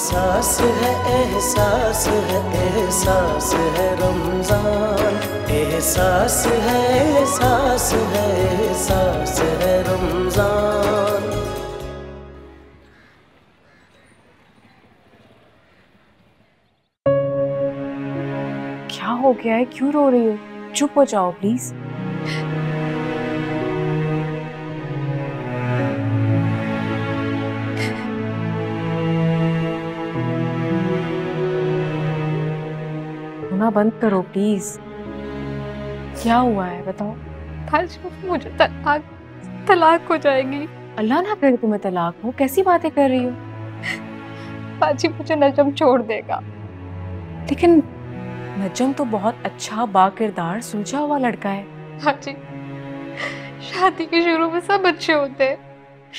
एहसास है एहसास है एहसास है रमजान, एहसास है एहसास है एहसास है रमजान। क्या हो गया है, क्यों रो रही हो? चुप हो जाओ प्लीज। बंद करो प्लीज। क्या हुआ है बताओ? काश मुझे तलाक हो जाएगी। अल्लाह ना करे तुम्हें तलाक हो, कैसी बातें कर रही हो? पाजी मुझे नजम छोड़ देगा। लेकिन नजम तो बहुत अच्छा बाकिरदार सुलझा हुआ लड़का है। हाँ जी, शादी के शुरू में सब अच्छे होते हैं,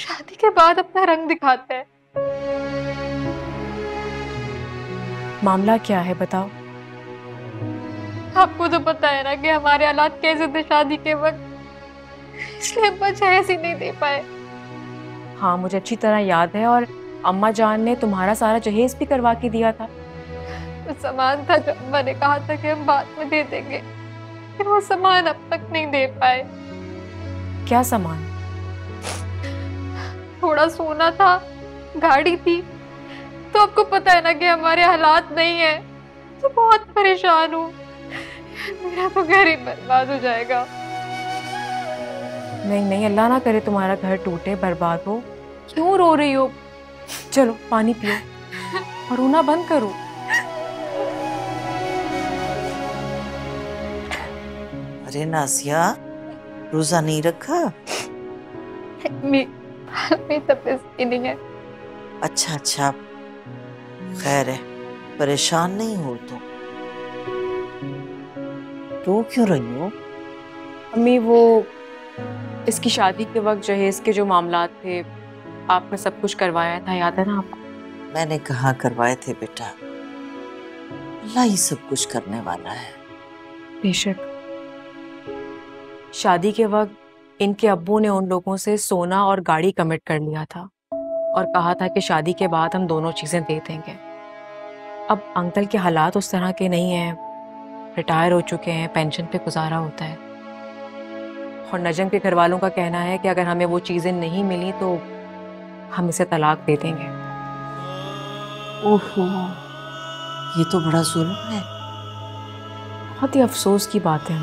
शादी के बाद अपना रंग दिखाते हैं। मामला क्या है बताओ? आपको तो पता है ना कि हमारे हालात कैसे थे शादी के वक्त, इसलिए अब्बा जहेज ही नहीं दे पाए। हाँ मुझे अच्छी तरह याद है, और अम्मा जान ने तुम्हारा सारा जहेज भी करवा के दिया था। वो सामान था जो अम्मा ने कहा था कि हम बाद में दे देंगे, फिर वो सामान अब तक नहीं दे पाए। क्या सामान? थोड़ा सोना था, गाड़ी थी। तो आपको पता है ना कि हमारे हालात नहीं है, तो बहुत परेशान हूँ। मेरा तो घर ही बर्बाद हो जाएगा। नहीं नहीं, अल्लाह ना करे तुम्हारा घर टूटे, बर्बाद हो। क्यों रो रही हो? चलो पानी पियो और रोना बंद करो। अरे नासिया, रोजा नहीं रखा? मेरी तबीयत नहीं है। अच्छा अच्छा, खैर है, परेशान नहीं हो तो। तो क्यों रही हो? अम्मी वो इसकी शादी के वक्त जहेज के जो मामलात थे, आपने सब कुछ करवाया था, याद है ना आपको? मैंने कहाँ करवाए थे बेटा, अल्लाह ही सब कुछ करने वाला है। बेशक शादी के वक्त इनके अब्बू ने उन लोगों से सोना और गाड़ी कमिट कर लिया था और कहा था कि शादी के बाद हम दोनों चीजें दे देंगे। अब अंकल के हालात उस तरह के नहीं है, रिटायर हो चुके हैं, पेंशन पे गुजारा होता है। और नजम के घर वालों का कहना है कि अगर हमें वो चीज़ें नहीं मिली तो हम इसे तलाक दे देंगे। ओहो, ये तो बड़ा जुल्म है। बहुत ही अफसोस की बात है।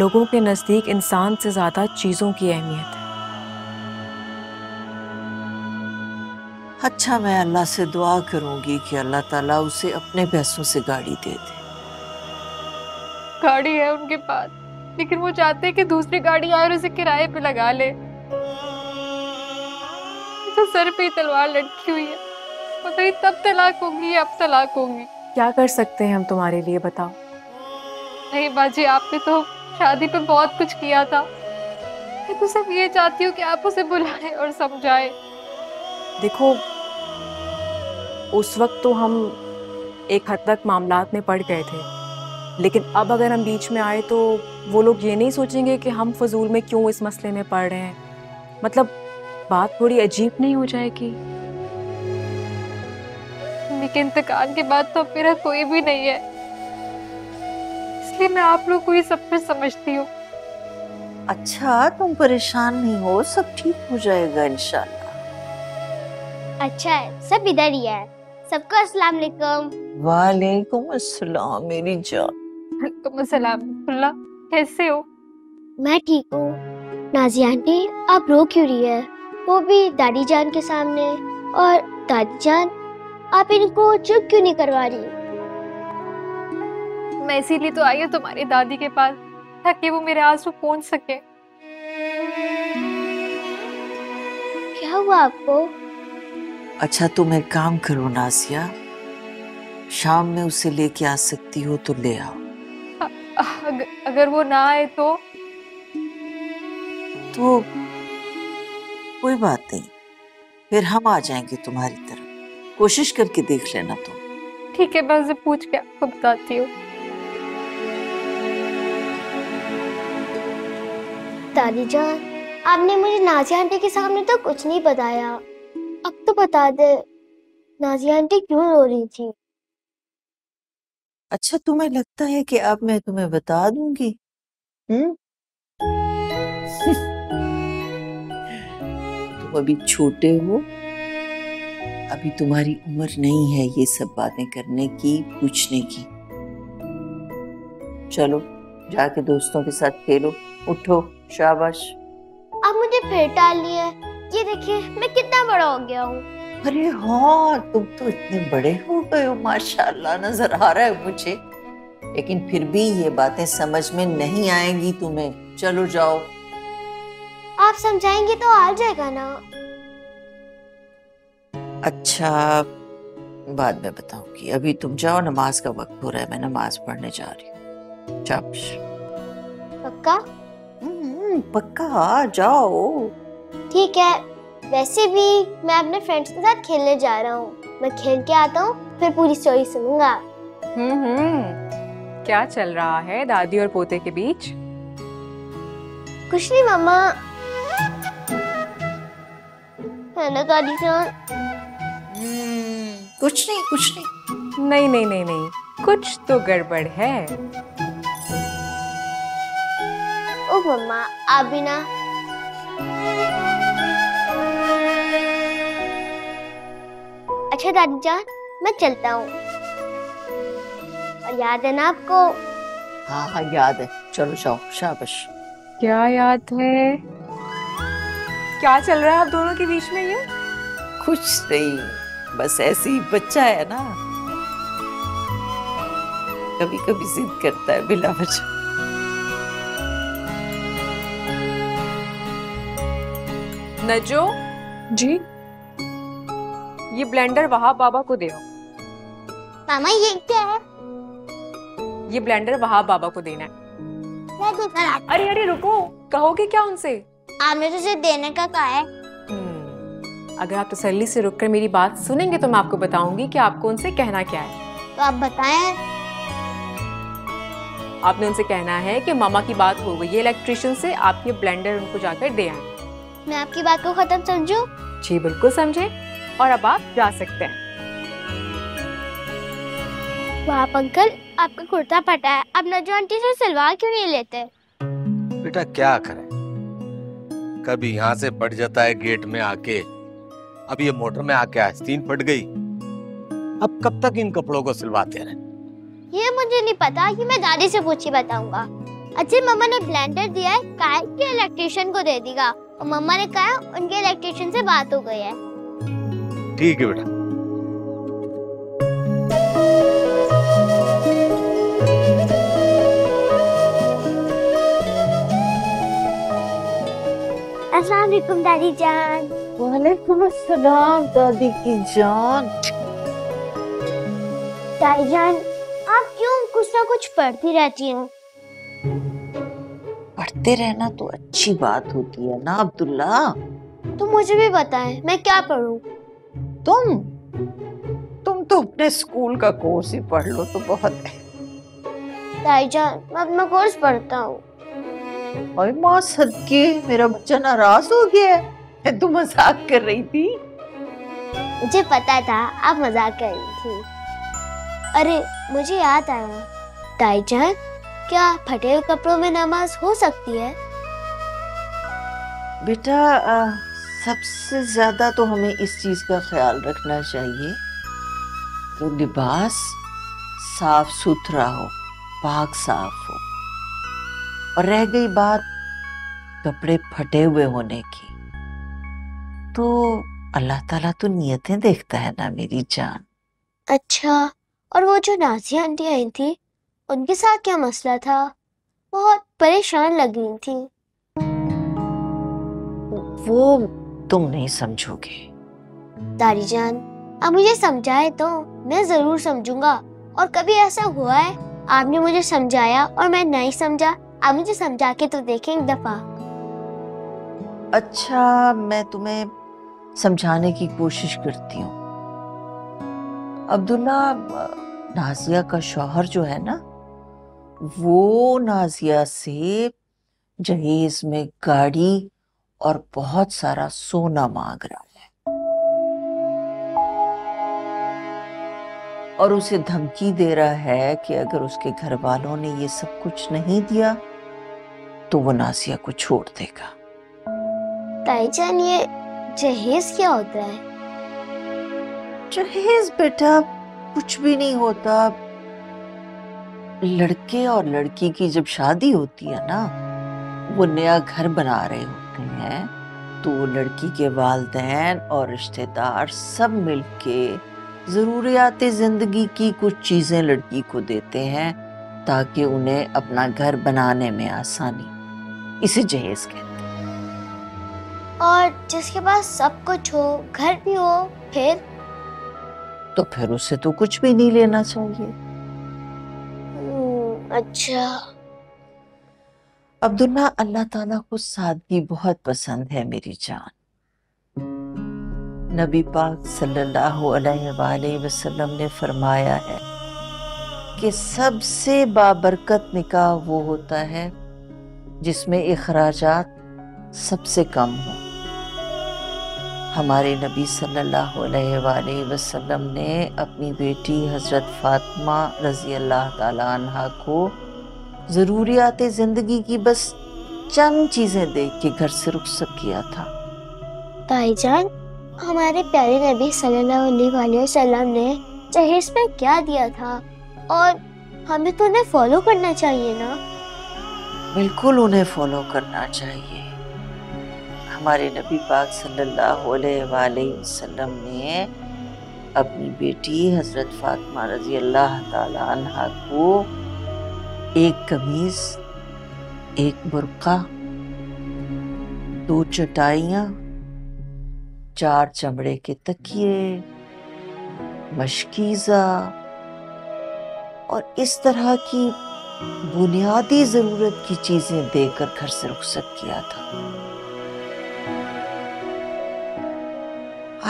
लोगों के नज़दीक इंसान से ज़्यादा चीज़ों की अहमियत है। अच्छा, मैं अल्लाह से दुआ करूँगी कि अल्लाह ताला उसे अपने पैसों से गाड़ी दे दे। गाड़ी है उनके पास, लेकिन वो चाहते हैं कि दूसरी गाड़ी आए और उसे किराए पे लगा ले। तो सर पे तलवार लटकी हुई है, पता नहीं तब तलाक होगी या अब तलाक होगी। क्या कर सकते हैं हम तुम्हारे लिए बताओ? नहीं बाजी, आपने तो शादी पे बहुत कुछ किया था, मैं तो सिर्फ ये चाहती हूँ कि आप उसे बुलाएं और समझाएं। देखो उस वक्त तो हम एक हद तक मामलात में पड़ गए थे, लेकिन अब अगर हम बीच में आए तो वो लोग ये नहीं सोचेंगे कि हम फजूल में क्यों इस मसले में पड़ रहे हैं। मतलब बात थोड़ी अजीब नहीं हो जाएगी? लेकिन इंतकाल के बाद तो मेरा कोई भी नहीं है, इसलिए मैं आप लोग को ही सब कुछ समझती हूँ। अच्छा, तुम परेशान नहीं हो, सब ठीक हो जाएगा इंशाल्लाह। अच्छा है, सब इधर ही है। सबको अस्सलाम वालेकुम। वालेकुम अस्सलाम मेरी जान। वालेकुम अस्सलाम। अब्दुल्ला कैसे हो? मैं ठीक हूँ। नाजिया आंटी आप रो क्यों रही है? वो भी दादी जान के सामने। और दादी जान आप इनको चुप क्यों नहीं करवा रही? मैं इसीलिए तो आई हूँ तुम्हारी दादी के पास, ताकि वो मेरे आंसू पोंछ सके। क्या हुआ आपको? अच्छा तुम एक काम करो नासिया, शाम में उसे लेके आ सकती हो तो ले आओ। अगर वो ना आए तो कोई बात नहीं, फिर हम आ जाएंगे तुम्हारी तरफ। कोशिश करके देख लेना तुम। ठीक है, मैं उसे पूछ के आपको बताती हूँ। दादी जान आपने मुझे नाजिया आंटी के सामने तो कुछ नहीं बताया, अब तो बता दे। नाजिया आंटी क्यों रो रही थी? अच्छा, तुम्हें लगता है कि अब मैं तुम्हें बता दूंगी? तुम अभी छोटे हो, अभी तुम्हारी उम्र नहीं है ये सब बातें करने की, पूछने की। चलो जाके दोस्तों के साथ खेलो, उठो, शाबाश। अब मुझे फिर टाल लिया है, ये देखिए मैं कितना बड़ा हो गया हूँ। अरे हाँ, तुम तो इतने बड़े हो गए हो, माशाल्लाह नजर आ रहा है मुझे, लेकिन फिर भी ये बातें समझ में नहीं आएंगी तुम्हें। चलो जाओ। आप समझाएंगे तो आ जाएगा ना? अच्छा बाद में बताऊंगी, अभी तुम जाओ, नमाज का वक्त हो रहा है, मैं नमाज पढ़ने जा रही हूँ। पक्का? पक्का जाओ। ठीक है, वैसे भी मैं अपने फ्रेंड्स के साथ खेलने जा रहा हूँ, मैं खेल के आता हूँ फिर पूरी स्टोरी सुनूंगा। क्या चल रहा है दादी और पोते के बीच? कुछ नहीं मम्मा। है ना दादी जान? कुछ नहीं, कुछ नहीं। नहीं नहीं नहीं नहीं, कुछ तो गड़बड़ है। ओ मम्मा आप भी ना। अच्छा दादी जान, मैं चलता हूँ। और याद है ना आपको? हाँ हाँ याद है, चलो जाओ, शाबाश। क्या याद है? क्या चल रहा है आप दोनों के बीच में? ये कुछ नहीं, बस ऐसे ही, बच्चा है ना, कभी कभी जिद करता है बिला वजह। नजो जी, ये ब्लेंडर वहाब बाबा को दे। मामा ये क्या है? ये ब्लेंडर वहाब बाबा को देना है। मैं अरे अरे रुको, कहोगे क्या उनसे? आपने तुझे देने का कहा है। अगर आप तसल्ली से रुककर मेरी बात सुनेंगे तो मैं आपको बताऊंगी कि आपको उनसे कहना क्या है। तो आप बताएं। आपने उनसे कहना है कि मामा की बात हो गई है इलेक्ट्रिशियन से, आप ये ब्लेंडर उनको जाकर दे आए। मैं आपकी बात को खत्म समझूं? जी बिल्कुल समझे, और अब आप जा सकते हैं। वाह अंकल, आपका कुर्ता फटा है, अब नजो आंटी से सलवार क्यों नहीं लेते? बेटा क्या करें, कभी यहाँ से फट जाता है गेट में आके, अब ये मोटर में आके आस्तीन फट गई। अब कब तक इन कपड़ों को सिलवाते रहे? ये मुझे नहीं पता, ये मैं दादी से पूछी बताऊंगा। अच्छे मम्मा ने ब्लेंडर दिया है, कहा कि इलेक्ट्रिशियन को दे देगा, और मम्मा ने कहा उनके इलेक्ट्रिशियन से बात हो गई है। ठीक है बेटा। अस्सलाम वालेकुम दादी जान। वालेकुम अस्सलाम दादी की जान। दादी जान आप क्यों कुछ ना कुछ पढ़ती रहती हैं? पढ़ते रहना तो अच्छी बात होती है ना अब्दुल्ला। तुम मुझे भी बताएं, मैं क्या पढूं? तुम तो अपने स्कूल का कोर्स ही पढ़ लो तो बहुत है। ताई जान मैं अपना कोर्स पढ़ता हूँ। ओए माँ सदके, मेरा बच्चा नाराज हो गया है, मैं तो मजाक कर रही थी। मुझे पता था आप मजाक कर रही थी। अरे मुझे याद आया ताई जान, क्या फटे हुए कपड़ों में नमाज हो सकती है? बेटा सबसे ज्यादा तो हमें इस चीज का ख्याल रखना चाहिए तो लिबास साफ सुथरा हो, पाक साफ हो। और रह गई बात कपड़े फटे हुए होने की, तो अल्लाह ताला तो नियतें देखता है ना मेरी जान। अच्छा, और वो जो नाजिया आंटी आई थी उनके साथ क्या मसला था? बहुत परेशान लग रही थी। वो तुम नहीं समझोगे दादी जान, आप मुझे समझाए तो मैं जरूर समझूंगा। और कभी ऐसा हुआ है आपने मुझे समझाया और मैं नहीं समझा? आप मुझे समझा के तो देखें एक दफा। अच्छा मैं तुम्हें समझाने की कोशिश करती हूँ। अब्दुल्ला, नाजिया का शौहर जो है ना, वो नाजिया से जहेज में गाड़ी और बहुत सारा सोना मांग रहा है। और उसे धमकी दे रहा है कि अगर उसके घर वालों ने ये सब कुछ नहीं दिया तो वो नासिया को छोड़ देगा। ताई जान, ये जहेज क्या होता है? जहेज बेटा कुछ भी नहीं होता। लड़के और लड़की की जब शादी होती है ना, वो नया घर बना रहे होते हैं, तो लड़की के वालिदैन और रिश्तेदार सब मिलके ज़रूरियाते ज़िंदगी की कुछ चीज़ें लड़की को देते हैं ताकि उन्हें अपना घर बनाने में आसानी, इसे जहेज कहते हैं। और जिसके पास सब कुछ हो, घर भी हो, फिर तो फिर उसे तो कुछ भी नहीं लेना चाहिए। अच्छा अब्दुल्ला, अल्लाह ताला को सादगी बहुत पसंद है मेरी जान। नबी पाक सल्लल्लाहु अलैहि वसल्लम ने फरमाया है कि सबसे बाबरकत निकाह वो होता है जिसमें इखराजात सबसे कम हो। हमारे नबी सल्लल्लाहु अलैहि वसल्लम ने अपनी बेटी हजरत फातिमा रजी अल्लाह ताला अन्हा को ज़रूरियाते ज़िंदगी की बस चंद चीज़ें देख के घर से रुखसत किया था। ताई जान, हमारे प्यारे नबी सल्लल्लाहु अलैहि वसल्लम ने जहेज पे क्या दिया था और हमें तो उन्हें फॉलो करना चाहिए ना? बिल्कुल उन्हें फॉलो करना चाहिए। हमारे नबी पाक सल्लल्लाहु अलैहि वसल्लम ने अपनी बेटी हजरत फातिमा रजी अल्लाह ताला अन्हा को एक कमीज, एक बुर्का, 2 चटाइयाँ, 4 चमड़े के तकिए, मशकीज़ा और इस तरह की बुनियादी ज़रूरत की चीज़ें देकर घर से रुखसत किया था।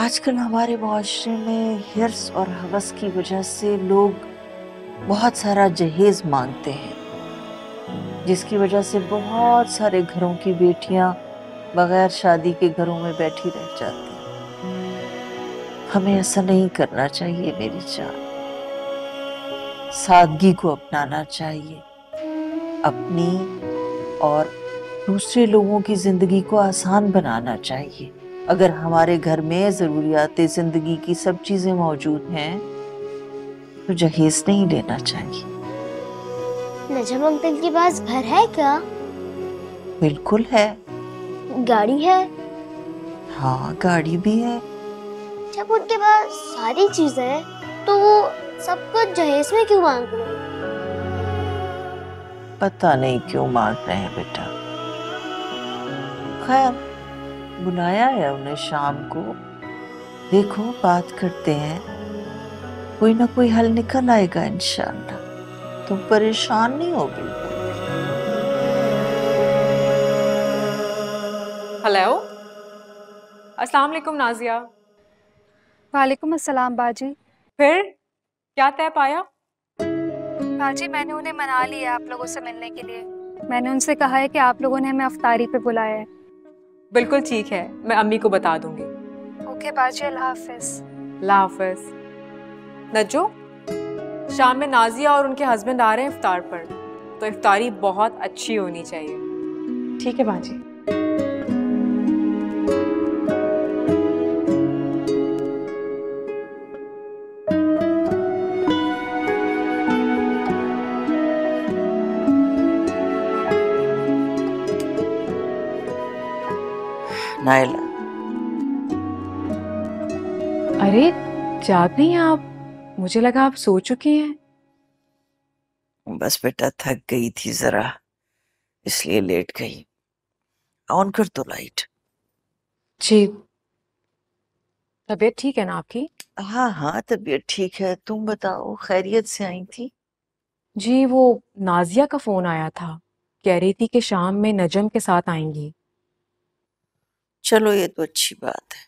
आजकल हमारे माशरे में हिर्स और हवस की वजह से लोग बहुत सारा जहेज मांगते हैं, जिसकी वजह से बहुत सारे घरों की बेटियां बगैर शादी के घरों में बैठी रह जाती हैं। हमें ऐसा नहीं करना चाहिए मेरी जान। सादगी को अपनाना चाहिए, अपनी और दूसरे लोगों की ज़िंदगी को आसान बनाना चाहिए। अगर हमारे घर में ज़रूरियाते ज़िंदगी की सब चीज़ें मौजूद हैं तो जहेज नहीं लेना चाहिए। नजम अंकल के पास घर है क्या? बिल्कुल है। गाड़ी है? हाँ, गाड़ी भी है। जब उनके पास सारी चीजें हैं तो वो सब कुछ जहेज में क्यों मांग रहे हैं? पता नहीं क्यों मांग रहे हैं बेटा। खैर, बुलाया है उन्हें शाम को, देखो बात करते हैं, कोई ना कोई हल निकल आएगा इंशाअल्लाह। तुम परेशान नहीं हो। बिल्कुल। हेलो, अस्सलाम वालेकुम नाजिया। वालेकुम अस्सलाम बाजी। फिर क्या तय पाया? बाजी, मैंने उन्हें मना लिया आप लोगों से मिलने के लिए। मैंने उनसे कहा है कि आप लोगों ने हमें अफ्तारी पे बुलाया है। बिल्कुल ठीक है, मैं अम्मी को बता दूंगी। ओके बाजी, अल्लाह हाफिज। अल्लाह हाफिज। नजो, शाम में नाजिया और उनके हस्बैंड आ रहे हैं इफ्तार पर, तो इफ्तारी बहुत अच्छी होनी चाहिए। ठीक है बाजी। नायला, अरे जाग नहीं आप? मुझे लगा आप सो चुकी हैं। बस बेटा थक गई थी जरा, इसलिए लेट गई। ऑन कर दो लाइट। जी, तबीयत ठीक है ना आपकी? हाँ हाँ, तबीयत ठीक है। तुम बताओ, खैरियत से आई थी? जी, वो नाजिया का फोन आया था, कह रही थी कि शाम में नजम के साथ आएंगी। चलो, ये तो अच्छी बात है।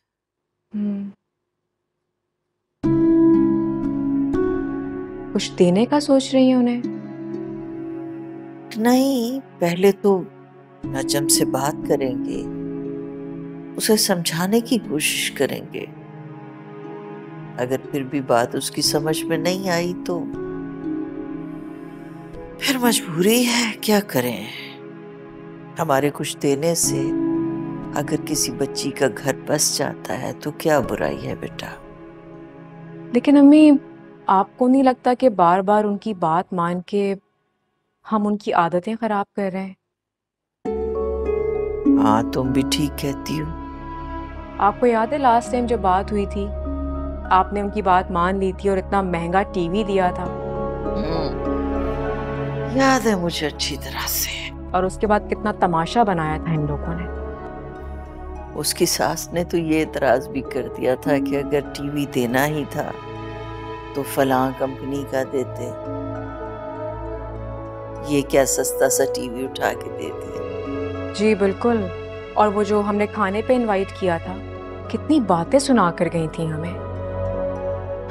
कुछ देने का सोच रही है उन्हें? नहीं, पहले तो नजम से बात करेंगे, उसे समझाने की कोशिश करेंगे। अगर फिर भी बात उसकी समझ में नहीं आई तो फिर मजबूरी है, क्या करें। हमारे कुछ देने से अगर किसी बच्ची का घर बस जाता है तो क्या बुराई है बेटा। लेकिन अम्मी, आपको नहीं लगता कि बार बार उनकी बात मान के हम उनकी आदतें खराब कर रहे हैं। हाँ, तुम भी ठीक कहती हो। आपको याद है लास्ट टाइम जब बात हुई थी, आपने उनकी बात मान ली थी और इतना महंगा टीवी दिया था। याद है मुझे अच्छी तरह से। और उसके बाद कितना तमाशा बनाया था इन लोगों ने। उसकी सास ने तो ये इतराज भी कर दिया था कि अगर टीवी देना ही था तो फलां कंपनी का देते, ये क्या सस्ता सा टीवी उठा के दे दिया। जी बिल्कुल। और वो जो हमने खाने पे इनवाइट किया था, कितनी बातें सुना कर गई थी हमें।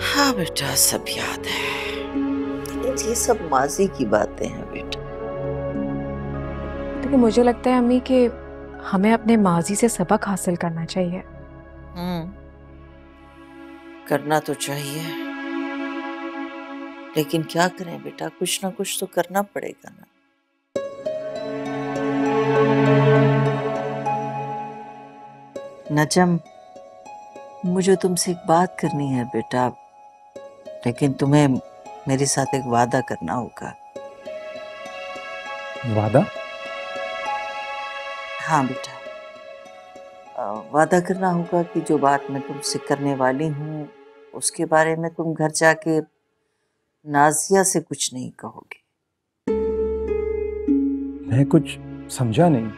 हाँ बेटा, सब याद है, लेकिन ये सब माजी की बातें हैं बेटा। लेकिन मुझे लगता है अम्मी कि हमें अपने माजी से सबक हासिल करना चाहिए। करना तो चाहिए, लेकिन क्या करें बेटा, कुछ ना कुछ तो करना पड़ेगा ना। नजम, मुझे तुमसे एक बात करनी है बेटा, लेकिन तुम्हें मेरे साथ एक वादा करना होगा। वादा? हाँ बेटा, वादा करना होगा कि जो बात मैं तुमसे करने वाली हूँ उसके बारे में तुम घर जाके नाजिया से कुछ नहीं कहोगे। मैं कुछ समझा नहीं।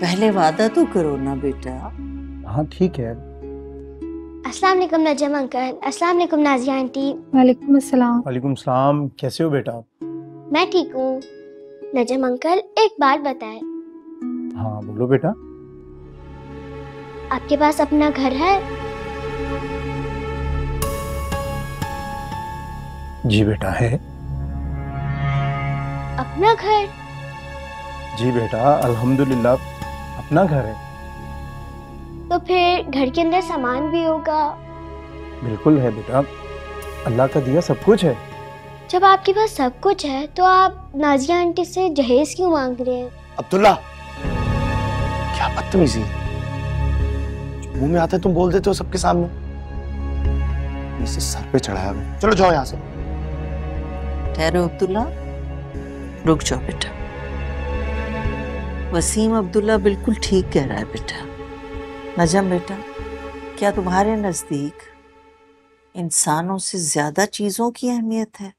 पहले वादा तो करो ना बेटा। हाँ ठीक है। अस्सलाम वालेकुम नजम अंकल। अस्सलाम वालेकुम नाजिया आंटी। वालेकुम अस्सलाम। वालेकुम सलाम। कैसे हो बेटा? मैं ठीक हूँ। नजम अंकल एक बात बताए। हाँ बोलो बेटा। आपके पास अपना घर है? जी बेटा है। अपना घर? जी बेटा, अल्हम्दुलिल्लाह अपना घर है। तो फिर घर के अंदर सामान भी होगा? बिल्कुल है बेटा, अल्लाह का दिया सब कुछ है। जब आपके पास सब कुछ है तो आप नाजिया आंटी से जहेज क्यों मांग रहे हैं? अब्दुल्ला, क्या बदतमीजी, मुंह में आता है तुम बोल देते हो सबके सामने। इसे सर पे चढ़ाया है। चलो जाओ यहाँ से। ठहरो अब्दुल्ला, रुक जाओ बेटा। वसीम अब्दुल्ला बिल्कुल ठीक कह रहा है बेटा। नजम बेटा, क्या तुम्हारे नजदीक इंसानों से ज्यादा चीजों की अहमियत है?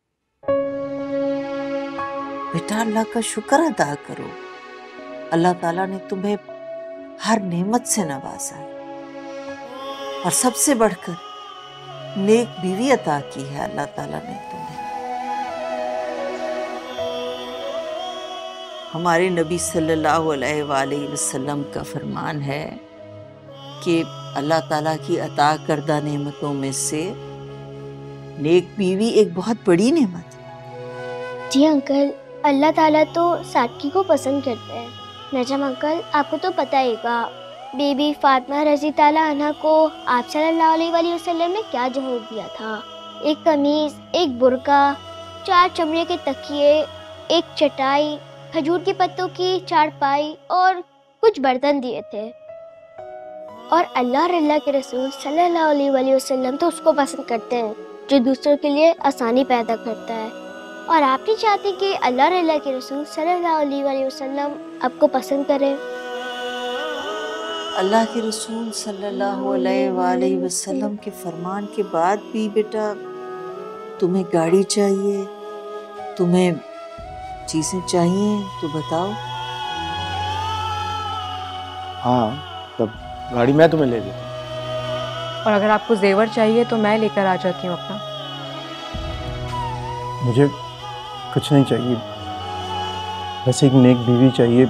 बेटा अल्लाह का शुक्र अदा करो, अल्लाह ताला ने तुम्हें हर नेमत से नवाजा है और सबसे बढ़कर नेक बीवी अता की है अल्लाह ताला ने तुम्हें। हमारे नबी सल्लल्लाहु अलैहि वसल्लम का फरमान है कि अल्लाह ताला की अता करदा नेमतों में से नेक बीवी एक बहुत बड़ी नेमत है। जी अंकल, अल्लाह ताला तो सादगी को पसंद करते हैं। नजम अंकल, आपको तो पता ही होगा बीबी फातिमा रज़ी ताला अन्हा को आप सल्लल्लाहु अलैहि वसल्लम ने क्या जहूर दिया था। एक कमीज, एक बुरका, 4 चमड़े के तकिए, एक चटाई, खजूर के पत्तों की चारपाई और कुछ बर्तन दिए थे। और अल्लाह के रसूल सल्लल्लाहु अलैहि वसल्लम तो उसको पसंद करते हैं जो दूसरों के लिए आसानी पैदा करता है। और आप नहीं चाहते कि अल्लाह के रसूल सल्लल्लाहु अलैहि वसल्लम आपको पसंद करें? अल्लाह के रसूल सल्लल्लाहु अलैहि वसल्लम के फरमान के बाद भी बेटा तुम्हें गाड़ी चाहिए, तुम्हें चीज़ें चाहिए तो बताओ। हाँ, तब गाड़ी मैं तुम्हें ले लेती हूँ। और अगर आपको जेवर चाहिए तो मैं लेकर आ जाती हूँ अपना। मुझे कुछ नहीं चाहिए, बस एक नेक बीवी चाहिए।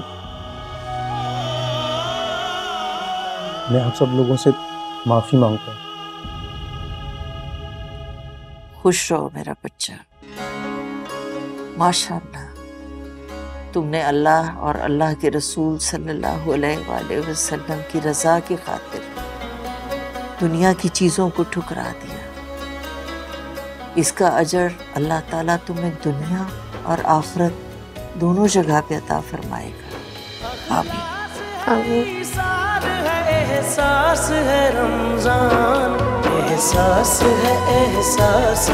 मैं आप सब लोगों से माफी मांगता हूँ। खुश रहो मेरा बच्चा, माशाअल्लाह तुमने अल्लाह और अल्लाह के रसूल सल्लल्लाहु अलैहि वसल्लम की रज़ा की खातिर दुनिया की चीज़ों को ठुकरा दिया। इसका अजर अल्लाह ताला तुम्हें दुनिया और आखिरत दोनों जगह पे अता फरमाएगा। आमीन। एहसास है एहसास है रमज़ान, एहसास है एहसास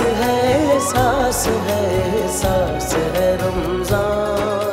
है एहसास है रमज़ान।